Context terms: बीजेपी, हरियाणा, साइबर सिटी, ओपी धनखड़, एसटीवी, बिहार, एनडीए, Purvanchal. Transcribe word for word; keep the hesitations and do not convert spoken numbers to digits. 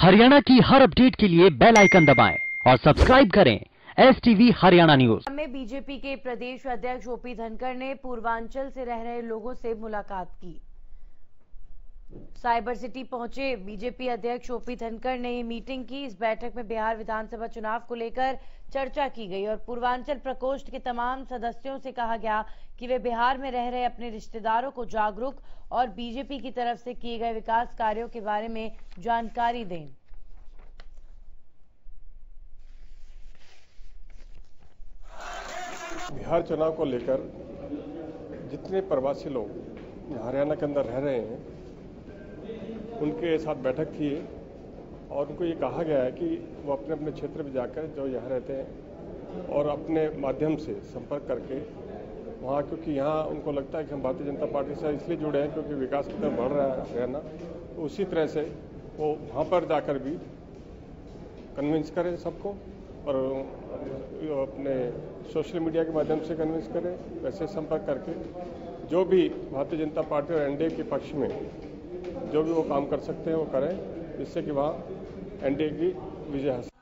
हरियाणा की हर अपडेट के लिए बेल आइकन दबाएं और सब्सक्राइब करें एसटीवी हरियाणा न्यूज। में बीजेपी के प्रदेश अध्यक्ष ओपी धनखड़ ने पूर्वांचल से रह रहे लोगों से मुलाकात की। साइबर सिटी पहुंचे बीजेपी अध्यक्ष ओपी धनखड़ ने ये मीटिंग की। इस बैठक में बिहार विधानसभा चुनाव को लेकर चर्चा की गई और पूर्वांचल प्रकोष्ठ के तमाम सदस्यों से कहा गया कि वे बिहार में रह रहे अपने रिश्तेदारों को जागरूक और बीजेपी की तरफ से किए गए विकास कार्यों के बारे में जानकारी दें। बिहार चुनाव को लेकर जितने प्रवासी लोग हरियाणा के अंदर रह रहे हैं उनके साथ बैठक थी और उनको ये कहा गया है कि वो अपने अपने क्षेत्र में जाकर जो यहाँ रहते हैं और अपने माध्यम से संपर्क करके वहाँ, क्योंकि यहाँ उनको लगता है कि हम भारतीय जनता पार्टी से इसलिए जुड़े हैं क्योंकि विकास की तरफ बढ़ रहा है हरियाणा, तो उसी तरह से वो वहाँ पर जाकर भी कन्विंस करें सबको और अपने सोशल मीडिया के माध्यम से कन्विंस करें। वैसे संपर्क करके जो भी भारतीय जनता पार्टी और एनडीए के पक्ष में जो भी वो काम कर सकते हैं वो करें, जिससे कि वहाँ एनडीए की विजय हासिल